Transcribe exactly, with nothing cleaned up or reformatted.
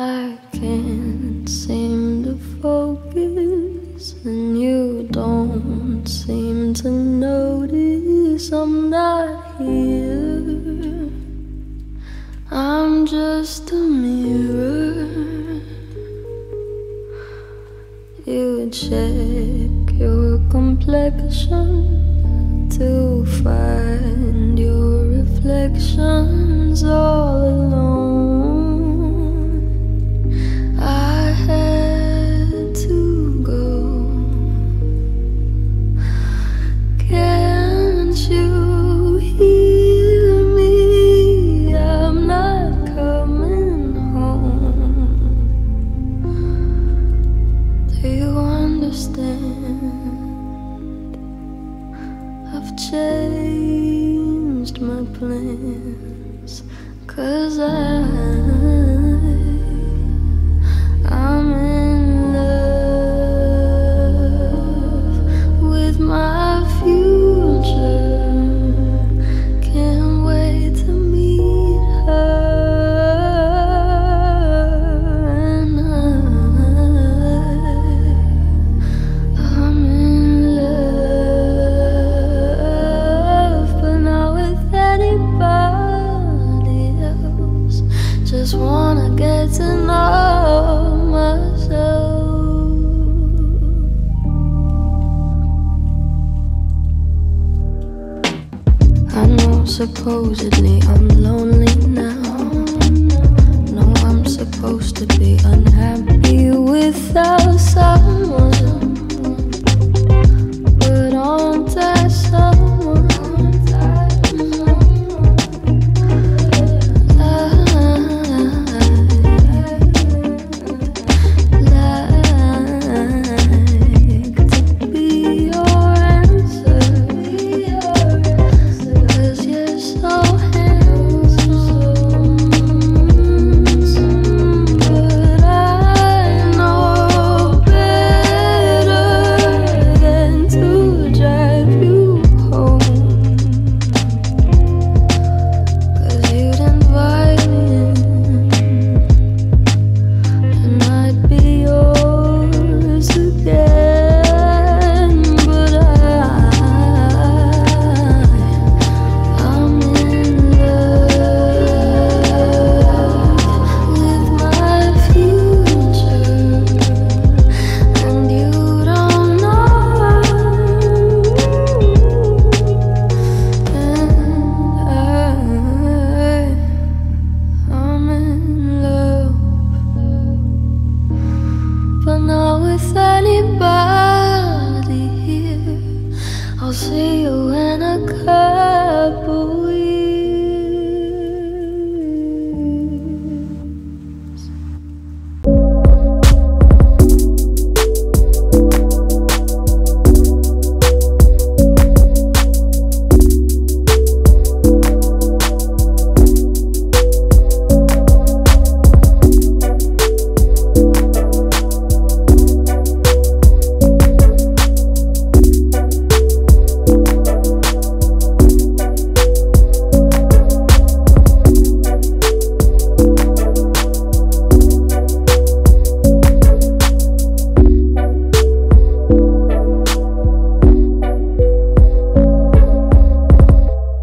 I can't seem to focus, and you don't seem to notice I'm not here. I'm just a mirror. You check your complexion to find your reflections all alone. I've changed my plans, 'cause I, I'm in love with my future. Can't wait to meet her. And I, I'm in love, but not with anybody else. Just wanna get to know myself. I know supposedly I'm lonely now. No, I'm supposed to be unhappy without someone, but on that someone I'd like to be your answer. 'Cause you're so handsome, but I know better than to drive you home. 'Cause you'd invite me in, and I'd be yours again, but I. I'm in love with my future, and you don't know. And I, I'm in love, but not with anybody here. I'll see you